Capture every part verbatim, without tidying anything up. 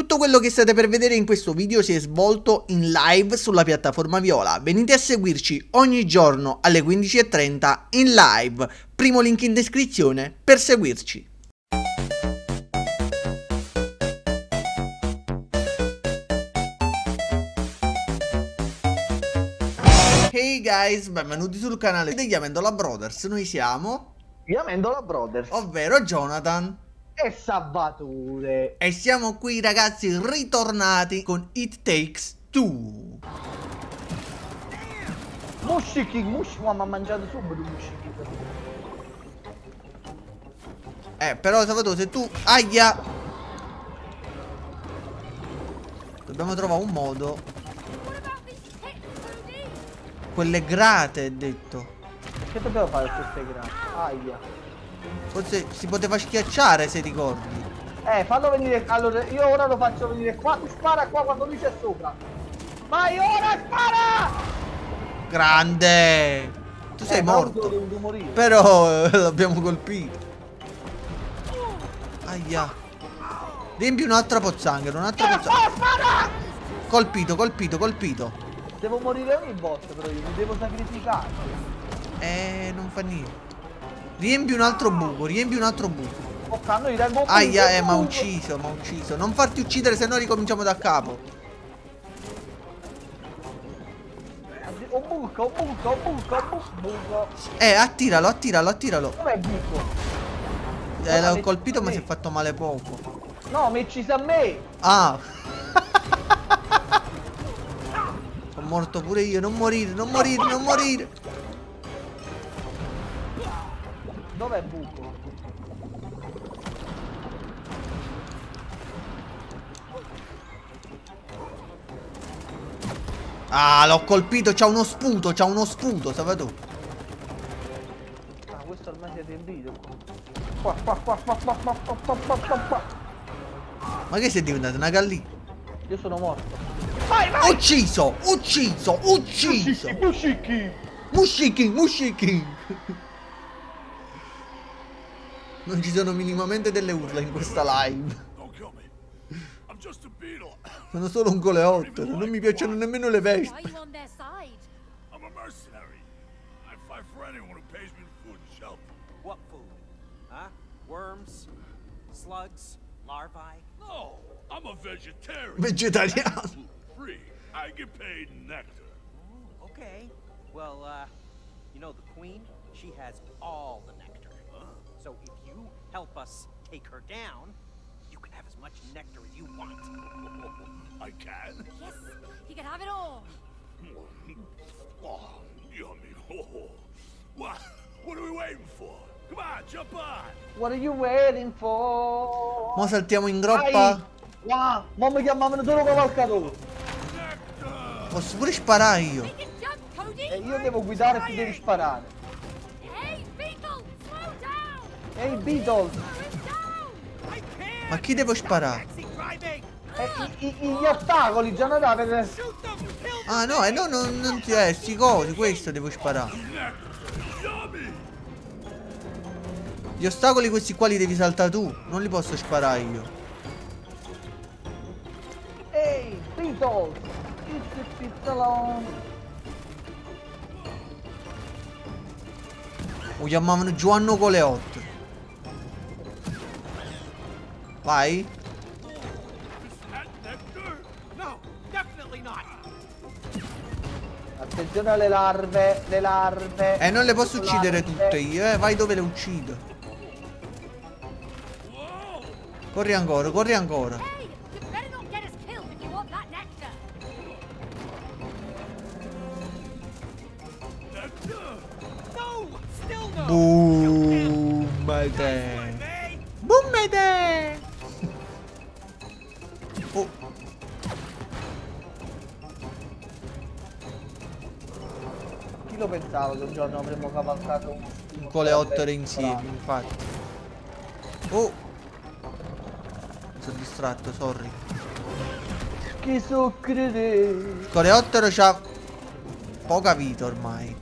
Tutto quello che state per vedere in questo video si è svolto in live sulla piattaforma Viola. Venite a seguirci ogni giorno alle quindici e trenta in live. Primo link in descrizione per seguirci. Hey guys, benvenuti sul canale degli Amendola Brothers. Noi siamo gli Amendola Brothers, ovvero Gionatan e Salvatore, e siamo qui ragazzi, ritornati con It Takes Two. Mushiking, Mushik, ma ha mangiato subito Mushiking. Eh però Salvatore, se tu... Aia! Dobbiamo trovare un modo. Quelle grate, è detto. Che dobbiamo fare su queste grate? Aia. Forse si poteva schiacciare, se ricordi. Eh, fallo venire. Allora, io ora lo faccio venire qua. Tu spara qua quando lui c'è sopra. Vai, ora spara! Grande! Tu eh, sei morto. Però eh, l'abbiamo colpito. Aia. Riempi un'altra pozzanghera, un'altra pozzanghera. Spara! Colpito, colpito, colpito. Devo morire ogni boss, però io mi devo sacrificare. Eh, non fa niente. Riempi un altro buco, riempi un altro buco. Oh, aia, eh, ma ucciso, ma ucciso. Non farti uccidere, se no ricominciamo da capo. Un buco, un buco, un buco, un buco. Eh, attiralo, attiralo, attiralo. Com'è il buco? Eh, l'ho colpito, ma si è fatto male poco. No, mi uccisa a me. Ah. Morto pure io, non morire, non morire, non morire. Dov'è buco? Ah, l'ho colpito, c'ha uno sputo, c'ha uno sputo, Salvatore. Ah, questo ormai si è riempito. Qua, qua, qua, qua, qua, qua, qua, qua, qua. Ma che sei diventato una gallina? Io sono morto. Vai, vai. Ucciso, ucciso, ucciso. Mushiki, mushiki, mushiki. Non ci sono minimamente delle urla in questa live. Sono solo un coleottero, non mi piacciono nemmeno le vespe. Vegetariano. I get paid nectar. Ooh, okay. Well, uh, you know the queen, she has all the nectar. Huh? So if you help us take her down, you can have as much nectar as you want. I can? Yes, he can have it all. Oh, yummy. Oh. What, what are we waiting for? Come on, jump on. What are you waiting for? Mo saltiamo in groppa. Wow, mo mi chiamavano solo cavalcatore. Posso pure sparare io. E io devo guidare e tu devi sparare. Ehi Beatles! Ma chi devo sparare? Eh, i, i, gli ostacoli, già non avete. Ah no, eh, no, no, non ti è, sti cosi, questo devo sparare. Gli ostacoli questi qua li devi saltare tu, non li posso sparare io. Ehi, Beatles! Lo chiamavano Giovanno Coleotto. Vai. Attenzione alle larve, le larve. Eh, non le posso uccidere tutte io, eh. Vai dove le uccido. Corri ancora, corri ancora. Boom, mate. Boom, mate. Oh. Chi lo pensava che un giorno avremmo cavalcato un coleottero insieme, infatti. Oh. Mi sono distratto, sorry. Che so crede. Coleottero c'ha poca vita ormai.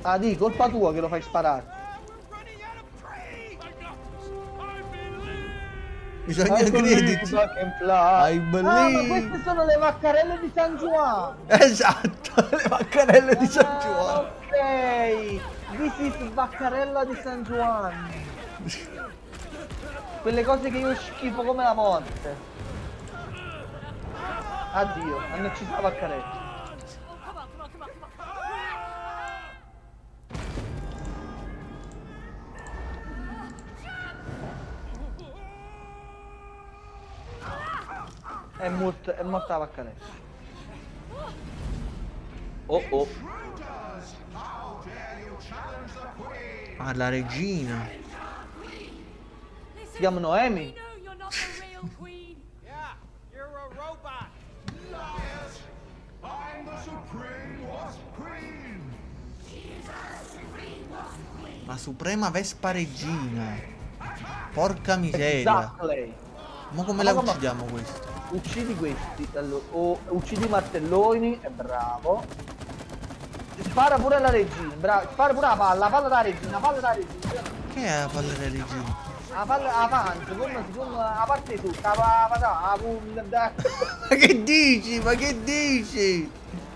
Ah di, colpa tua che lo fai sparare. bisogna ah, crederci. Ai bellini. Ah, ma queste sono le vaccarelle di San Giovanni. Esatto, le vaccarelle ah, di San Giovanni. Ok, this is vaccarella di San Giovanni. Quelle cose che io schifo come la morte. Addio, hanno ucciso la vaccarella. È morta, è morta la vaccarella. Oh oh. Ah, la regina. Si chiama Noemi. La suprema vespa regina. Porca miseria. Exactly. Ma come la uccidiamo questo? Uccidi questi, allora, oh, uccidi i martelloni, è bravo. Spara pure alla regina, bravo, spara pure la palla, la palla da regina, la palla da regina. Che è la palla da regina? La palla avanti, come si chiama la parte di tutta, la palla da... Ma che dici? Ma che dici?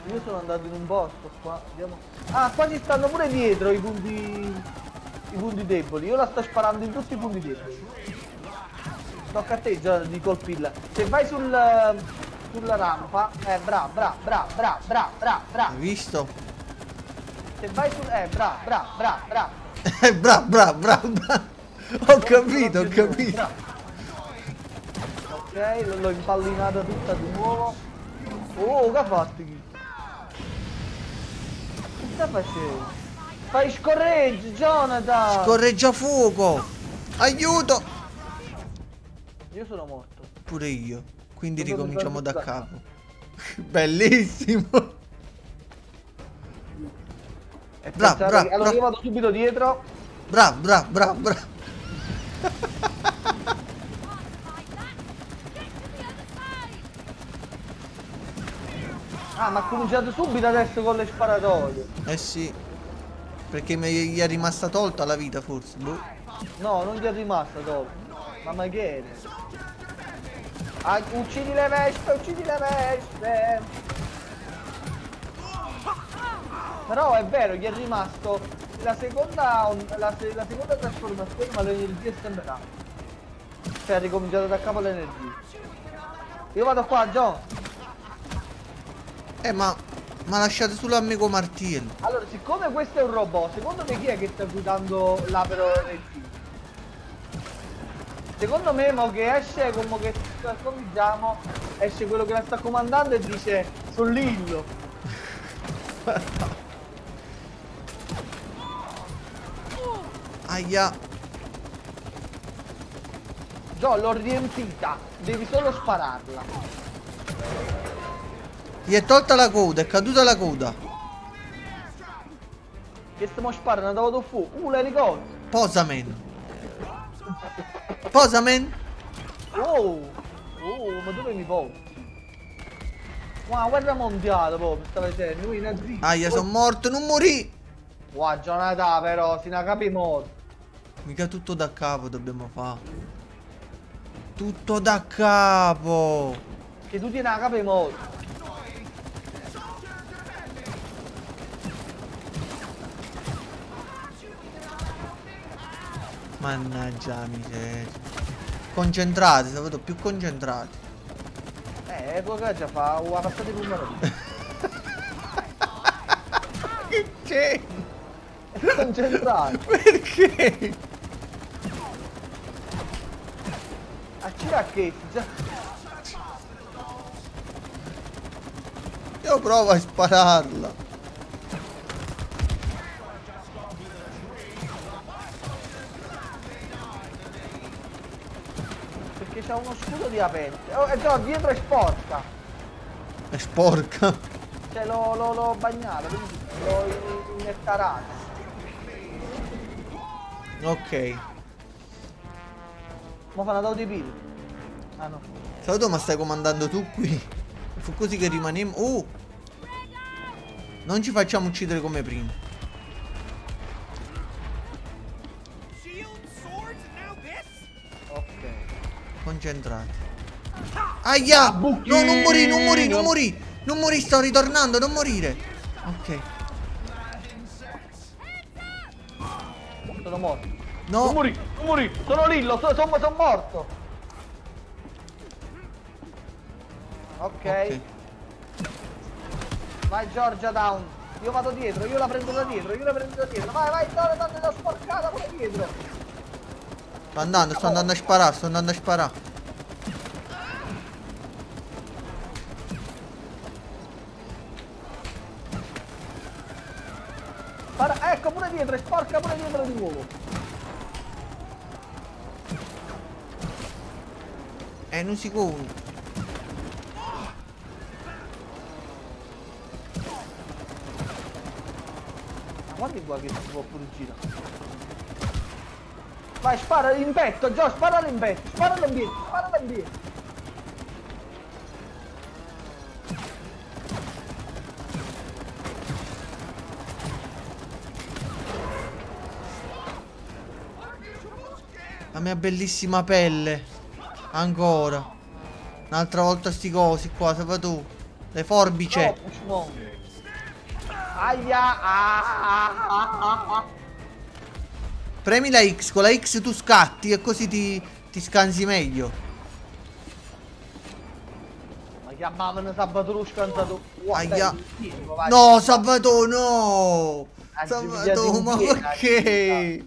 Io sono andato in un posto qua, vediamo. Ah, qua ci stanno pure dietro i punti, i punti deboli, io la sto sparando in tutti i punti deboli. Tocca a te di colpirla. Se vai sul, sulla rampa, eh bra bra bra bra bra bra bra. Hai visto? Se vai sul, eh bra bra bra bra. Eh bra bra bra bra. Ho capito, ho capito. Ok, l'ho impallinata tutta di nuovo. Oh, che ha fatto? Che sta facendo? Fai scorreggi, Gionatan. Scorreggia fuoco. Aiuto. Io sono morto. Pure io. Quindi non ricominciamo da capo. Bellissimo. Bra, bra, allora bra. Io vado subito dietro. Bra, bra, bra, bra. Ah, ma ha cominciato subito adesso con le sparatorie. Eh sì. Perché mi è rimasta tolta la vita forse. Boh. No, non gli è rimasta tolta. Mamma che è? Ah, uccidi le veste, uccidi le veste. Però è vero, gli è rimasto la seconda, la, se, la seconda trasformazione, ma l'energia è sempre là. Cioè ha ricominciato da capo l'energia. Io vado qua, John. Eh ma, ma lasciate solo a me come martello. Allora, siccome questo è un robot, secondo me chi è che sta guidando l'apero energia? Secondo me mo che esce, come che cominciamo, esce quello che la sta comandando e dice sollillo. Aia. Gio, l'ho riempita, devi solo spararla. Gli è tolta la coda, è caduta la coda. Che stiamo sparando, andiamo fu. Uh, l'elicottero. Posamen. Posa, man! Oh! Oh, ma dove mi porti? Wow, guerra mondiale, po', mi stava dicendo, lui nazi. Aia, sono morto, non morì! Wow, giornata però, si ne capi morto. Mica tutto da capo dobbiamo fare. Tutto da capo! Che tu tieni la capi morto. Mannaggia la miseria. Concentrati, lo vedo più concentrati. Eh, cosa già fa? Uha, passate il numero. Che c'è? Concentrati. Perché? Accira che già. Io provo a spararla. C'è uno scudo di aperte. Oh, e già dietro è sporca. È sporca? Cioè l'ho lo, lo bagnato, quindi l'ho inettarato. Ok. Ma fa una dose di pil. Ah no. Saluto, ma stai comandando tu qui? Fu così che rimaniamo. Oh! Non ci facciamo uccidere come prima. Ok. Concentrati. Aia! Bucchi! No, non morì, non morì, non morì. Non morì, sto ritornando, non morire. Ok. Sono morto. No. Non morì, non morì. Sono lì, lo so, sono, sono morto. Ok. okay. Vai Giorgia down. Io vado dietro, io la prendo da dietro, io la prendo da dietro. Vai, vai, dove, dove, l'ho sporcata pure dietro. Sto andando, sto andando a sparare, sto andando a sparare. Spara, ecco pure dietro, e sporca pure dietro di nuovo. Eh, non si conta. Guardi qua che si può pure girare. Vai, spara in petto, Gio, spara in petto, spara in piedi, spara in piedi. La mia bellissima pelle. Ancora. Un'altra volta sti cosi qua, Salvatore. Le forbice. No, no. Aia, ah, ah, ah, ah. Premi la X, con la X tu scatti e così ti, ti scansi meglio. Ma chiamavano Salvatore lo scansato. Aia. No, Salvatore, no. Salvatore, ma perché?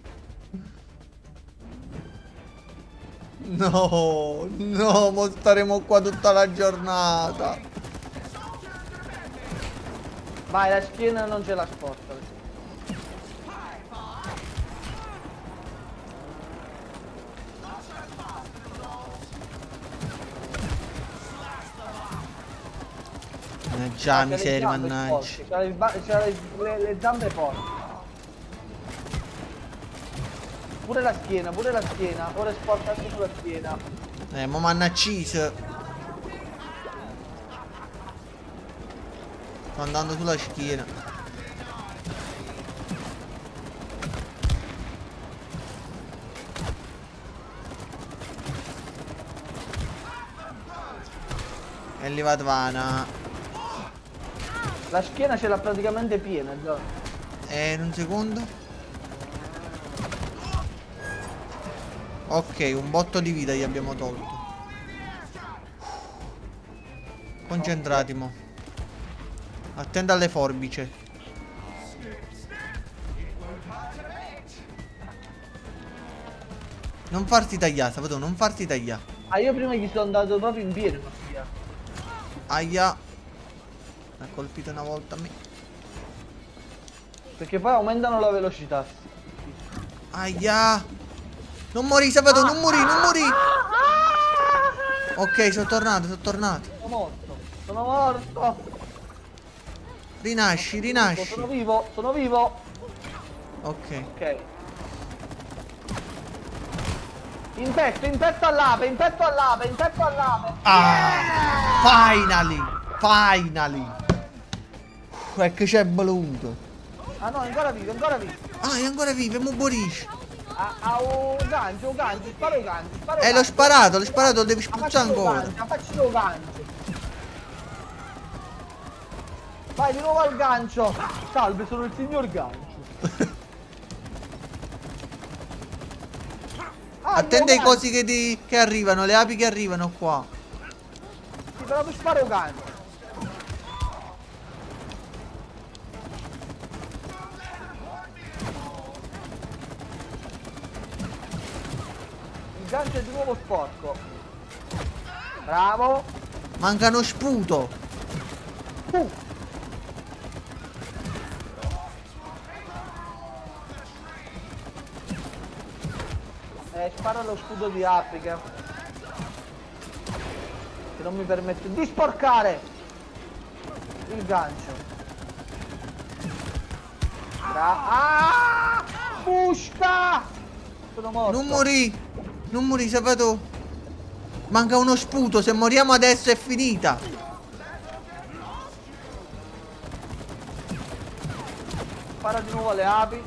No, no, mo staremo qua tutta la giornata. Vai, la schiena non ce la sporta. Mannaggia, miseria, mannaggia. C'era le, le, le zampe forti. Pure la schiena, pure la schiena. Ora sporta anche sulla schiena. Eh, ma mannaggia. Sto andando sulla schiena. E lì va Tvana. La schiena ce l'ha praticamente piena, Gio. Eh, un secondo. Ok, un botto di vita gli abbiamo tolto. Concentrati, mo. Okay. Attenda alle forbice. Non farti tagliare, Salvatore, non farti tagliare. Ah, io prima gli sono andato proprio in piedi. Aia. Mi ha colpito una volta a me. Perché poi aumentano la velocità. Aia. Non morì, Salvatore, ah, non morì, non morì. Ah, ah, ok, sono tornato, sono tornato. Sono morto, sono morto. Rinasci, rinasci. Sono vivo, sono vivo. Ok. Ok. In petto, in petto all'ape, in petto all'ape, in petto all'ape. Ah! Yeah! Finally! Finally! È che c'è voluto. Ah no, è ancora vivo, è ancora vivo. Ah, è ancora vivo, e mo morisce. Ah, ah, oh, gancio, gancio, sparo gancio, sparo. Eh, l'ho sparato, l'ho sparato, lo devi spruzzare ancora. Gancio, faccio gancio. Vai di nuovo al gancio! Salve, sono il signor gancio. Ah, attende i cosi che, ti, che arrivano, le api che arrivano qua. Sì, però tu sparo un gancio. Il gancio è di nuovo sporco. Bravo. Mancano sputo. Uh. Eh, spara lo scudo di Africa. Che non mi permette di sporcare il gancio. Bra ah! Busca! Sono morto. Non morì! Non morì, Salvatore! Manca uno sputo, se moriamo adesso è finita! Spara di nuovo alle api.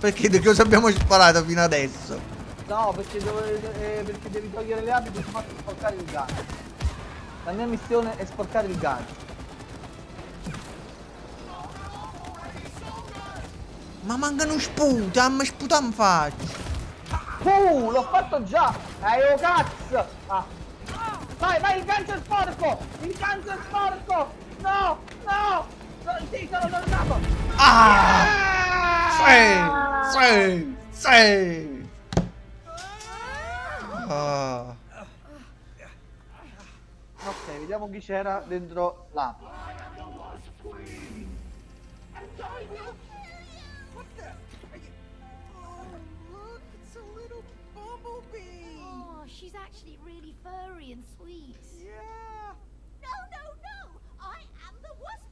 Perché cosa abbiamo sparato fino adesso? No, perché, dove, eh, perché devi togliere le api per farti sporcare il gancio. La mia missione è sporcare il gancio. Ma mancano sputa, ma sputa mi faccio. Uh, l'ho fatto già. Eh, oh cazzo. Ah. Vai, vai, il gancio è sporco. Il gancio è sporco. No, no. no sì, sono tornato. Ah. Yeah! Sì, sì, sì. Ah. Ok, vediamo chi c'era dentro là. Oh, she's actually really furry and sweet. Yeah. No, no, no. I am the wasp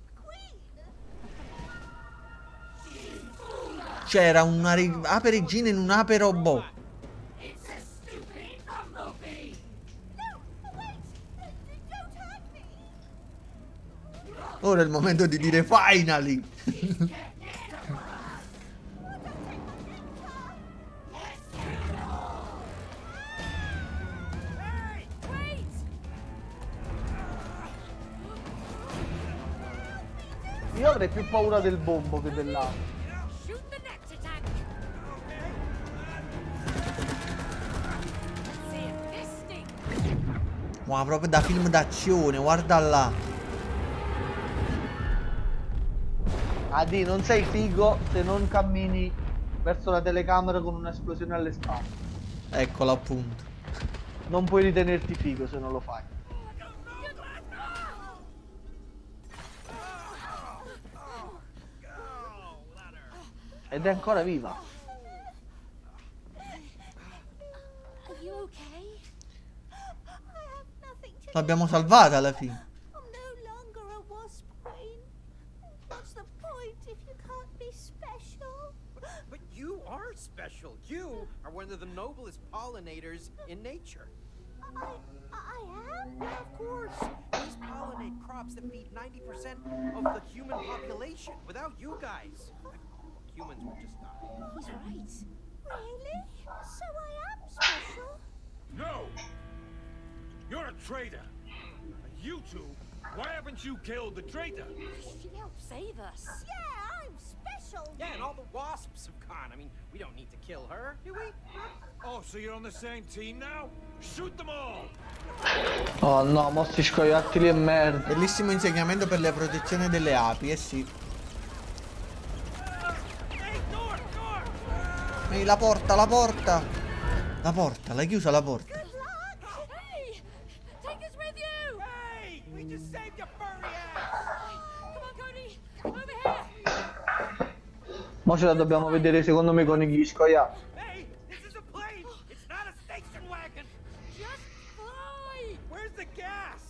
queen. C'era una ape regina in un ape robot. Ora è il momento di dire finally! Io avrei più paura del bombo che dell'altro. Ma proprio da film d'azione, guarda là! Adi, non sei figo se non cammini verso la telecamera con un'esplosione alle spalle. Eccola appunto. Non puoi ritenerti figo se non lo fai. Ed è ancora viva. L'abbiamo salvata alla fine. Special. You are one of the noblest pollinators in nature. I, I am? Of course. These pollinate crops that feed ninety percent of the human population. Without you guys, humans would just die. He's right. Really? So I am special? No! You're a traitor. You two, why haven't you killed the traitor? She helped save us. Yeah! Yeah, and all the wasps have gone. I mean, we don't need to kill her, do we? Oh, so you're on the same team now? Shoot them all! Oh no, mo sti scoiattili e merda. Bellissimo insegnamento per la protezione delle api, eh sì. Ehi, la porta, la porta! La porta, l'hai chiusa la porta. Good luck! Hey! Take us with you! Hey! We just saved your furry ass! Come on, Cody! Over here! Ma ce la dobbiamo vedere secondo me con gli scoiattoli. Hey, this is a plane. It's not a station wagon. Just fly. Where's the gas?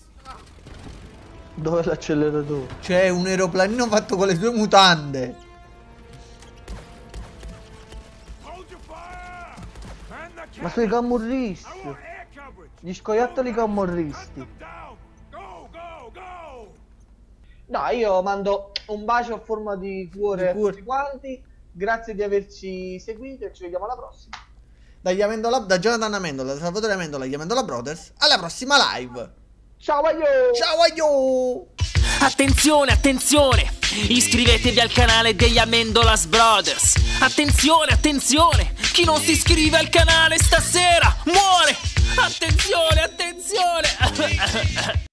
Dov'è l'acceleratore? C'è un aeroplanino fatto con le sue mutande. Ma sono i camorristi. Gli scoiattoli camorristi. No, io mando un bacio a forma di cuore a tutti quanti. Grazie di averci seguito e ci vediamo alla prossima. Dagli Amendola, da Gionatan Amendola, da Salvatore Amendola, gli Amendola Brothers. Alla prossima live. Ciao a you. Ciao a you. Attenzione, attenzione. Iscrivetevi al canale degli Amendola Brothers. Attenzione, attenzione. Chi non si iscrive al canale stasera muore. Attenzione, attenzione.